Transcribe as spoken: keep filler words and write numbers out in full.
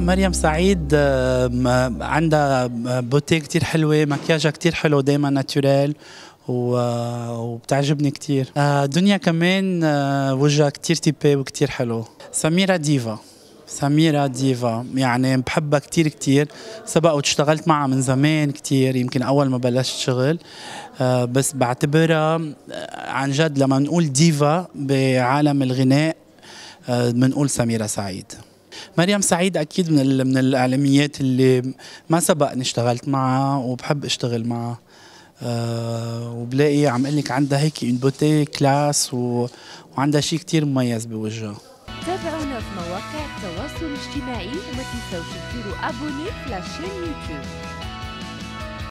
مريم سعيد عندها بوتي كتير حلوة، مكياجها كتير حلو، دايما ناتوريل وبتعجبني كتير. دنيا كمان وجهها كتير تيبي وكتير حلو. سميرة ديفا، سميرة ديفا يعني بحبها كتير كتير، سبق واشتغلت معها من زمان كتير، يمكن أول ما بلشت شغل، بس بعتبرها عن جد لما نقول ديفا بعالم الغناء بنقول سميرة سعيد. مريم سعيد أكيد من من الإعلاميات اللي ما سبق إني اشتغلت معها وبحب اشتغل معها، أه وبلاقي عم قلك عندها هيك اون بوتي كلاس و... وعندها شيء كتير مميز بوجهها. تابعونا في مواقع التواصل الاجتماعي وما تنسوش ديروا ابوني في لاشين يوتيوب.